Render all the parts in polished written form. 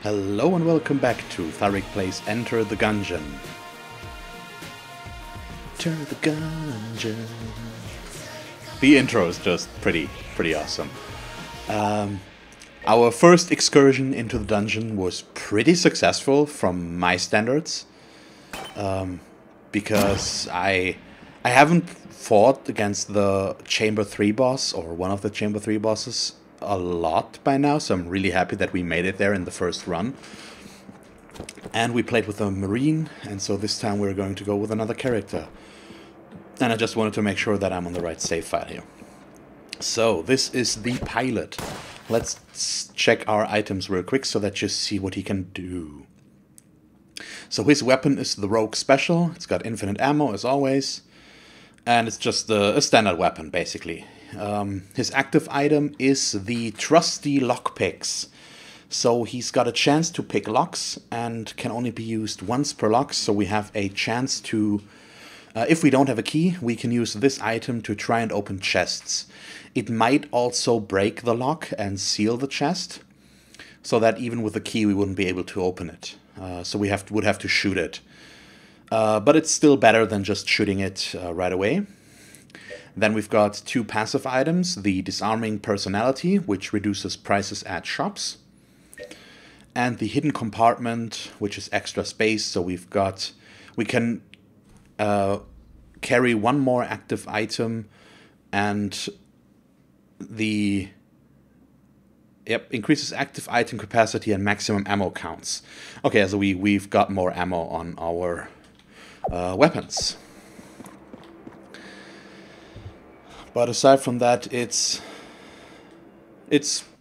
Hello and welcome back to Tharic Plays Enter the Gungeon. Enter the Gungeon. The intro is just pretty awesome. Our first excursion into the dungeon was pretty successful from my standards. Because I haven't fought against the Chamber 3 boss, or one of the Chamber 3 bosses, a lot by now, so I'm really happy that we made it there in the first run. And we played with a Marine, and so this time we're going to go with another character. And I just wanted to make sure that I'm on the right save file here. So, this is the Pilot. Let's check our items real quick so that you see what he can do. So his weapon is the Rogue Special. It's got infinite ammo, as always. And it's just a standard weapon, basically. His active item is the trusty lockpicks. So he's got a chance to pick locks and can only be used once per lock. So we have a chance to, if we don't have a key, we can use this item to try and open chests. It might also break the lock and seal the chest, so that even with a key we wouldn't be able to open it. So we would have to shoot it. But it's still better than just shooting it right away. Then we've got two passive items, the disarming personality, which reduces prices at shops, and the hidden compartment, which is extra space. So we can carry one more active item, and the increases active item capacity and maximum ammo counts. Okay, so we've got more ammo on our weapons. But aside from that, it's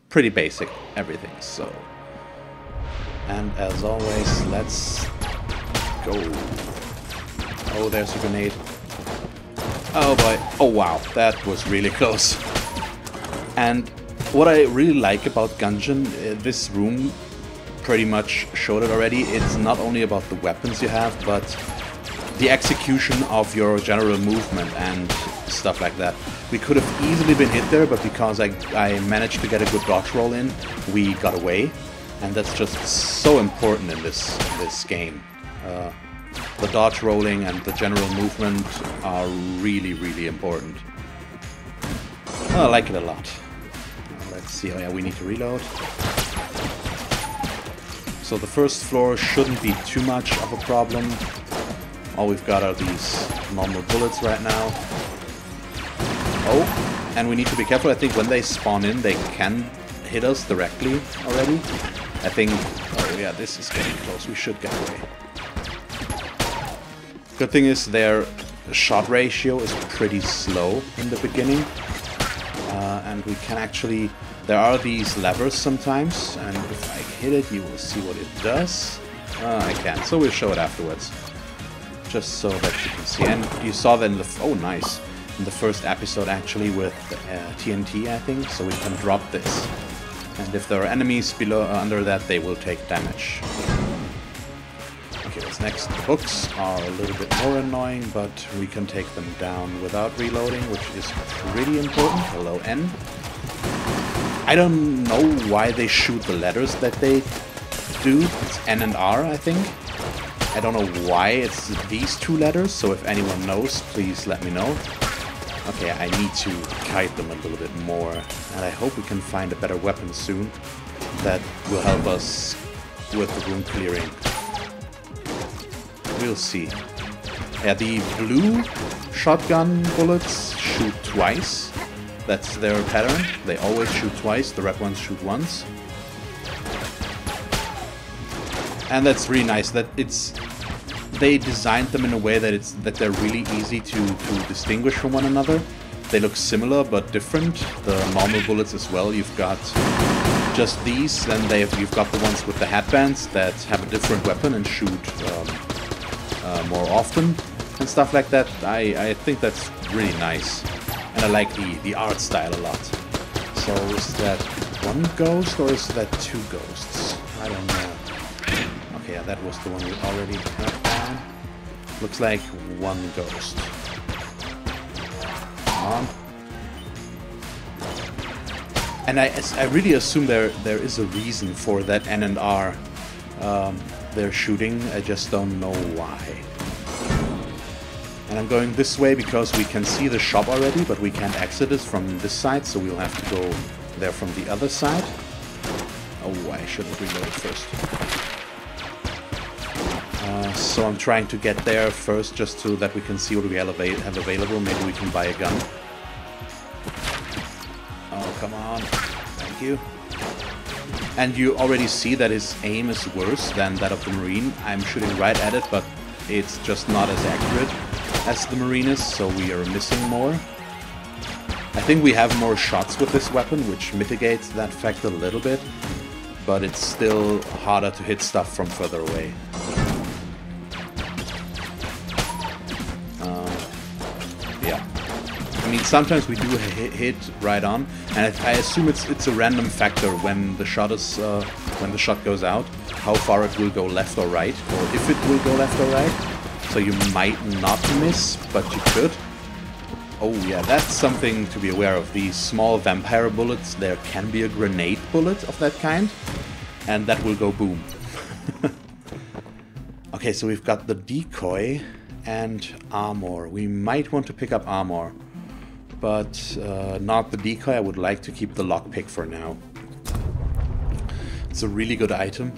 pretty basic, everything, so. And as always, let's go. Oh, there's a grenade. Oh boy. Oh wow, that was really close. And what I really like about Gungeon, this room pretty much showed it already. It's not only about the weapons you have, but the execution of your general movement and stuff like that. We could have easily been hit there, but because I managed to get a good dodge roll in, we got away. And that's just so important in this game. The dodge rolling and the general movement are really, really important. I like it a lot. Let's see, oh yeah, we need to reload. So the first floor shouldn't be too much of a problem. All we've got are these normal bullets right now. Oh, and we need to be careful. I think when they spawn in, they can hit us directly already. I think, oh yeah, this is getting close. We should get away. Good thing is their shot ratio is pretty slow in the beginning. And we can actually, there are these levers sometimes. And if I hit it, you will see what it does. I can't, so we'll show it afterwards. Just so that you can see. And you saw that in the, oh nice, in the first episode actually with TNT, I think, so we can drop this. And if there are enemies below under that, they will take damage. Okay, what's next? The books are a little bit more annoying, but we can take them down without reloading, which is pretty important. Hello, N. I don't know why they shoot the letters that they do. It's N and R, I think. I don't know why it's these two letters, so if anyone knows, please let me know. Okay, I need to kite them a little bit more, and I hope we can find a better weapon soon that will help us with the room clearing. We'll see. Yeah, the blue shotgun bullets shoot twice. That's their pattern. They always shoot twice, the red ones shoot once. And that's really nice that they designed them in a way that they're really easy to distinguish from one another. They look similar but different. The normal bullets as well. You've got just these, then you've got the ones with the headbands that have a different weapon and shoot more often and stuff like that. I think that's really nice, and I like the art style a lot. So is that one ghost or is that two ghosts? I don't know. Yeah, that was the one we already cut down. Looks like one ghost. Come on. And I really assume there is a reason for that N and R They're shooting, I just don't know why. And I'm going this way because we can see the shop already, but we can't exit it from this side, so we'll have to go there from the other side. Oh, I should have reloaded first. So I'm trying to get there first just so that we can see what we have available. Maybe we can buy a gun. Oh, come on. Thank you. And you already see that his aim is worse than that of the Marine. I'm shooting right at it, but it's just not as accurate as the Marine is, so we are missing more. I think we have more shots with this weapon, which mitigates that fact a little bit, but it's still harder to hit stuff from further away. I mean, sometimes we do hit right on, and I assume it's a random factor when the shot is goes out, how far it will go left or right, or if it will go left or right. So you might not miss, but you could. Oh yeah, that's something to be aware of. These small vampire bullets, there can be a grenade bullet of that kind, and that will go boom. Okay, so we've got the decoy and armor. We might want to pick up armor. But not the decoy. I would like to keep the lockpick for now. It's a really good item.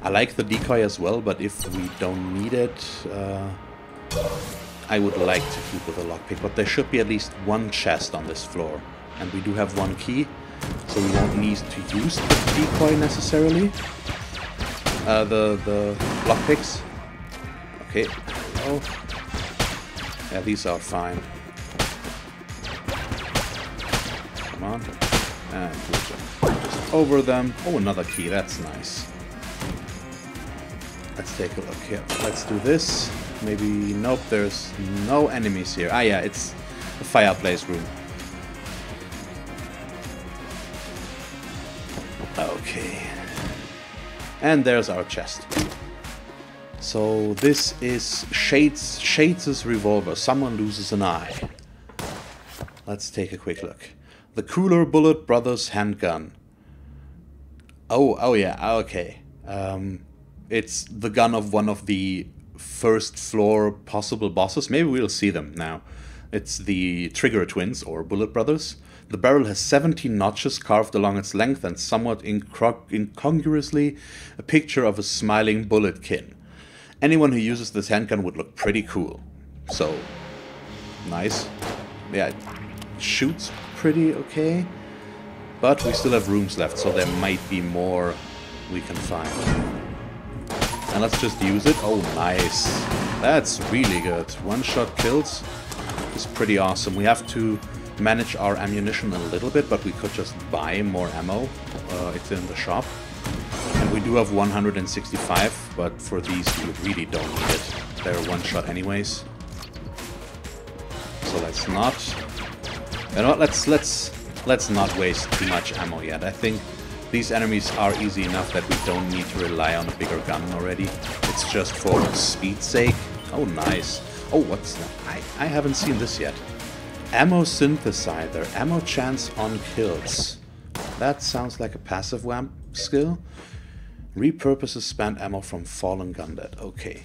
I like the decoy as well, but if we don't need it, I would like to keep with the lockpick. But there should be at least one chest on this floor, and we do have one key, so we won't need to use the decoy necessarily. The lockpicks. Okay. Oh, yeah, these are fine. And we'll just over them. Oh, another key. That's nice. Let's take a look here. Let's do this. Maybe... Nope, there's no enemies here. Ah, yeah, it's a fireplace room. Okay. And there's our chest. So this is Shades' revolver. Someone loses an eye. Let's take a quick look. The Cooler Bullet Brothers handgun. Oh yeah, okay. It's the gun of one of the first floor possible bosses. Maybe we'll see them now. It's the Trigger Twins, or Bullet Brothers. The barrel has 17 notches carved along its length and somewhat incongruously a picture of a smiling bullet kin. Anyone who uses this handgun would look pretty cool. So, nice. Yeah, it shoots pretty okay, but we still have rooms left, so there might be more we can find. And let's just use it. Oh, nice. That's really good. One-shot kills is pretty awesome. We have to manage our ammunition a little bit, but we could just buy more ammo. It's in the shop. And we do have 165, but for these we really don't need it. They're one-shot anyways. So let's not... You know what, let's not waste too much ammo yet. I think these enemies are easy enough that we don't need to rely on a bigger gun already. It's just for speed's sake. Oh, nice. Oh, what's that? I haven't seen this yet. Ammo synthesizer. Ammo chance on kills. That sounds like a passive WAMP skill. Repurposes spent ammo from fallen gun dead. Okay.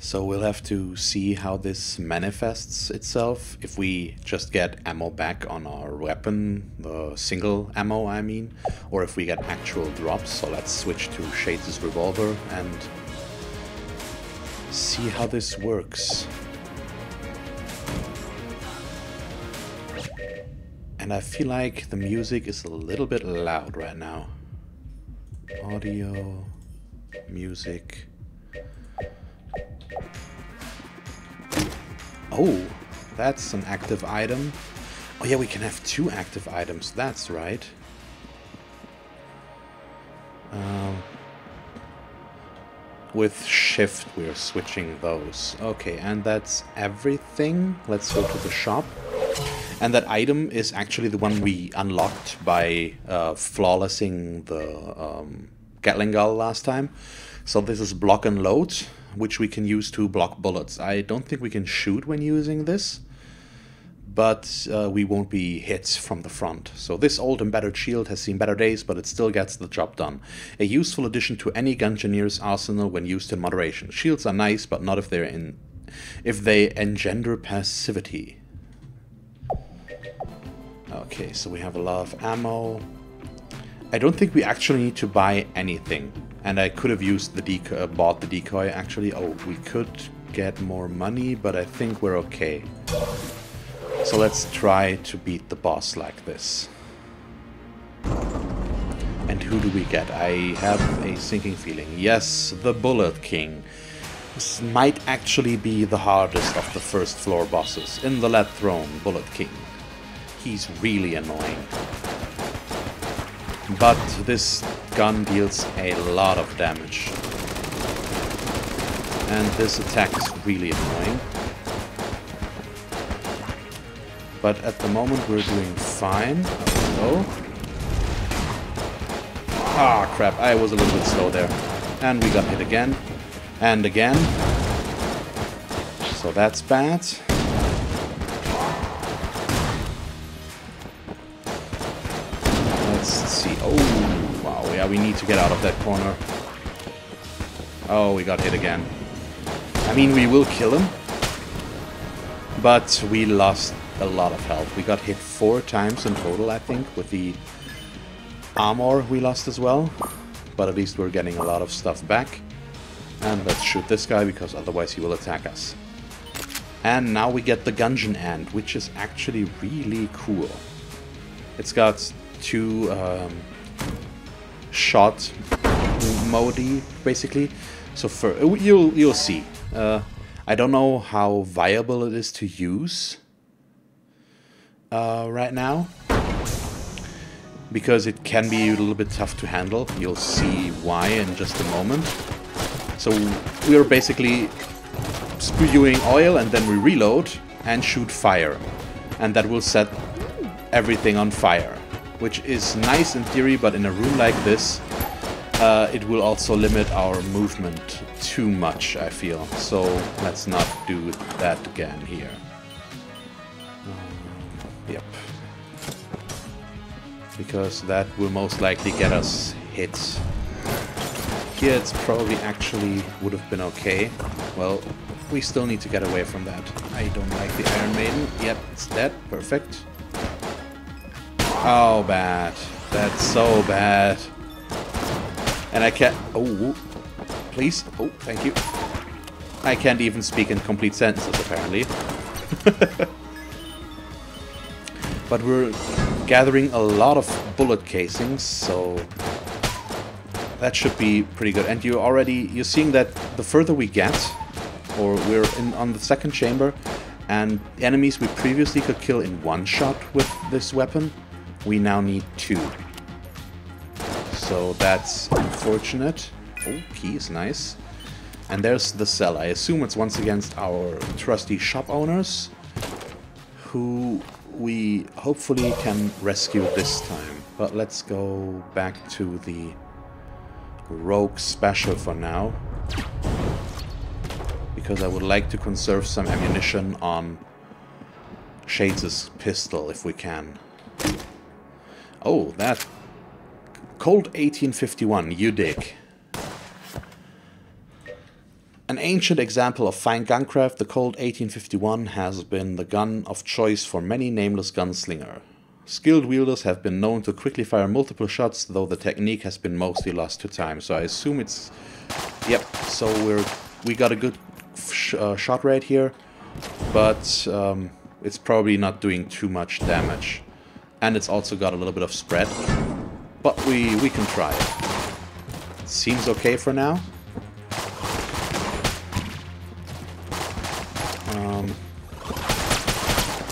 So we'll have to see how this manifests itself, if we just get ammo back on our weapon, the single ammo I mean, or if we get actual drops. So let's switch to Shades' revolver and see how this works. And I feel like the music is a little bit loud right now. Audio, music... Oh, that's an active item. Oh yeah, we can have two active items, that's right. With shift we are switching those. Okay, and that's everything. Let's go to the shop. And that item is actually the one we unlocked by flawlessing the Gatling Gull last time. So this is block and load, which we can use to block bullets. I don't think we can shoot when using this, but we won't be hit from the front. So this old embattled shield has seen better days, but it still gets the job done. A useful addition to any Gungeon's arsenal when used in moderation. Shields are nice, but not if they engender passivity. Okay, so we have a lot of ammo. I don't think we actually need to buy anything. And I could have used the decoy, bought the decoy actually. Oh, we could get more money, but I think we're okay. So let's try to beat the boss like this. And who do we get? I have a sinking feeling. Yes, the Bullet King. This might actually be the hardest of the first floor bosses. In the Lead Throne, Bullet King. He's really annoying. But this gun deals a lot of damage. And this attack is really annoying. But at the moment we're doing fine. Slow. Ah, crap. I was a little bit slow there. And we got hit again. And again. So that's bad. Let's see. Oh, wow. Yeah, we need to get out of that corner. Oh, we got hit again. I mean, we will kill him. But we lost a lot of health. We got hit 4 times in total, I think, with the armor we lost as well. But at least we're getting a lot of stuff back. And let's shoot this guy, because otherwise he will attack us. And now we get the Gungeon Ant, which is actually really cool. It's got 2 shot modi, basically. So for, you'll see. I don't know how viable it is to use right now, because it can be a little bit tough to handle. You'll see why in just a moment. So we are basically spewing oil, and then we reload and shoot fire, and that will set everything on fire, which is nice in theory, but in a room like this it will also limit our movement too much, I feel. So let's not do that again here. Yep. Because that will most likely get us hit. Here it's probably actually would have been okay. Well, we still need to get away from that. I don't like the Iron Maiden. Yep, it's dead. Perfect. Oh, bad. That's so bad. And I can't... Oh, please. Oh, thank you. I can't even speak in complete sentences, apparently. But we're gathering a lot of bullet casings, so that should be pretty good. And you're seeing that the further we get, or we're in on the second chamber, and enemies we previously could kill in 1 shot with this weapon, we now need 2. So that's unfortunate. Oh, key is nice. And there's the cell. I assume it's once against our trusty shop owners, who we hopefully can rescue this time. But let's go back to the rogue special for now, because I would like to conserve some ammunition on Shades' pistol if we can. Oh, that Colt 1851, you dig. An ancient example of fine guncraft, the Colt 1851 has been the gun of choice for many nameless gunslingers. Skilled wielders have been known to quickly fire multiple shots, though the technique has been mostly lost to time. So I assume it's... Yep, so we got a good shot rate here, but it's probably not doing too much damage. And it's also got a little bit of spread, but we can try it. It seems okay for now.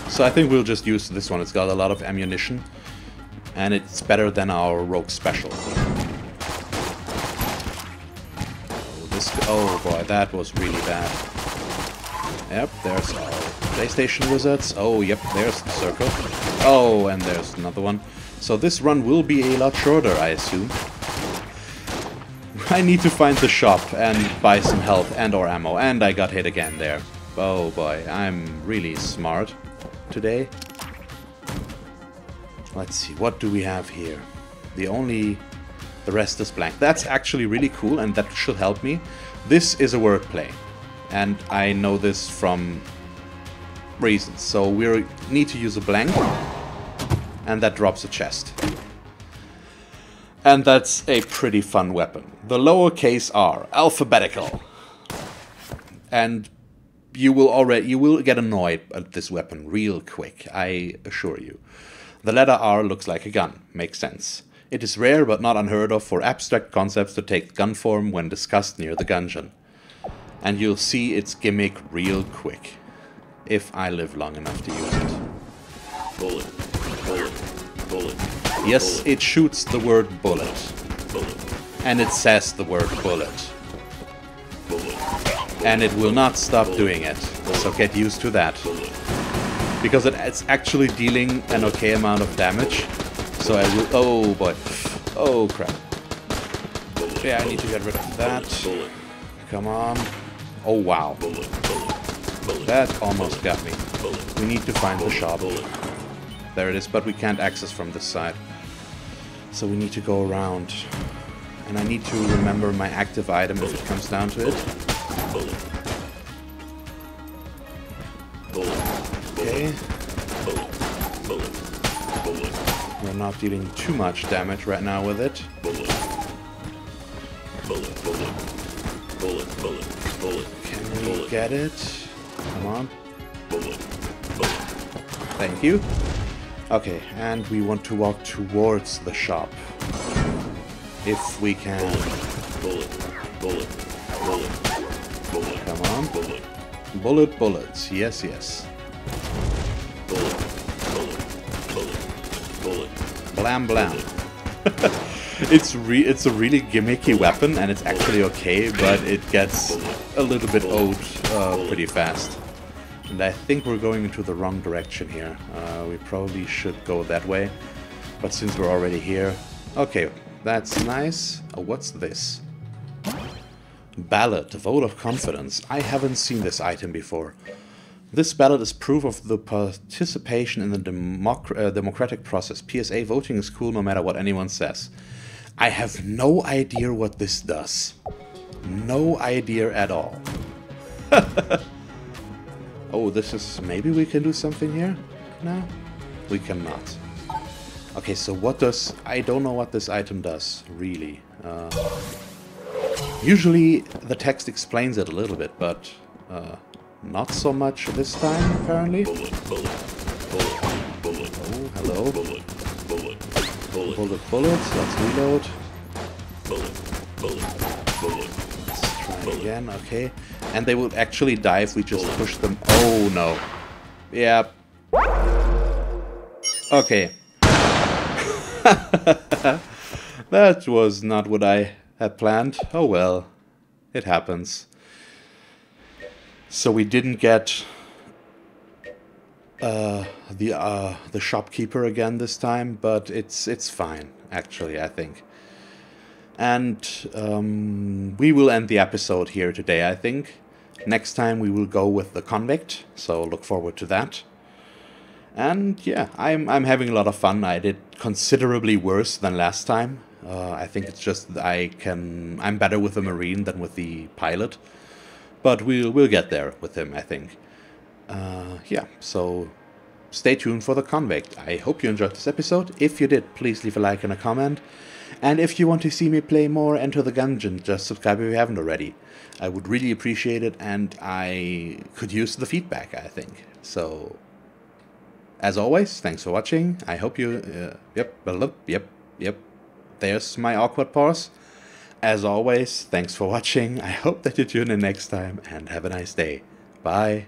So I think we'll just use this one. It's got a lot of ammunition, and it's better than our rogue special. Oh, oh boy, that was really bad. Yep, there's our PlayStation wizards. Oh, yep, there's the circle. Oh, and there's another one. So this run will be a lot shorter, I assume. I need to find the shop and buy some health and or ammo, and I got hit again there. Oh boy, I'm really smart. today. Let's see, what do we have here? The rest is blank. That's actually really cool, and that should help me. This is a wordplay, and I know this from reasons. So we need to use a blank, and that drops a chest. And that's a pretty fun weapon. The lowercase r, alphabetical. And you will get annoyed at this weapon real quick, I assure you. The letter R looks like a gun. Makes sense. It is rare but not unheard of for abstract concepts to take gun form when discussed near the Gungeon. And you'll see its gimmick real quick. If I live long enough to use it. Bullet. Bullet. Bullet. Yes, it shoots the word bullet. Bullet. And it says the word bullet. Bullet. And it will not stop doing it. So get used to that. Because it's actually dealing an okay amount of damage. So I will... Oh, boy. Oh, crap. Yeah, I need to get rid of that. Come on. Oh, wow. That almost got me. We need to find the shop. There it is, but we can't access from this side. So we need to go around. And I need to remember my active item if it comes down to it. Okay. We're not dealing too much damage right now with it. Can we get it? Come on. Thank you. Okay, and we want to walk towards the shop. If we can. Come on. Bullet bullets. Yes, yes. Blam blam. it's a really gimmicky weapon, and it's actually okay, but it gets a little bit old pretty fast. And I think we're going into the wrong direction here. We probably should go that way, but since we're already here... Okay, that's nice. Oh, what's this? Ballot, vote of confidence. I haven't seen this item before. This ballot is proof of the participation in the democratic process. PSA, voting is cool no matter what anyone says. I have no idea what this does. No idea at all. Oh, this is... Maybe we can do something here? No? We cannot. Okay, so what does... I don't know what this item does, really. Usually the text explains it a little bit, but... not so much this time, apparently. Oh, hello. Bullets. Let's reload. Let's try again. Okay. And they will actually die if we just push them. Oh, no. Yeah. Okay. That was not what I had planned. Oh, well. It happens. So we didn't get the shopkeeper again this time, but it's fine, actually, I think. And we will end the episode here today, I think. Next time we will go with the convict, so look forward to that. And yeah, I'm having a lot of fun. I did considerably worse than last time. I think it's just I'm better with the Marine than with the Pilot. But we'll get there with him, I think. Yeah, so stay tuned for The Convict. I hope you enjoyed this episode. If you did, please leave a like and a comment. And if you want to see me play more Enter the Gungeon, just subscribe if you haven't already. I would really appreciate it, and I could use the feedback, I think. So, as always, thanks for watching. I hope you... There's my awkward pause. As always, thanks for watching, I hope that you tune in next time, and have a nice day. Bye!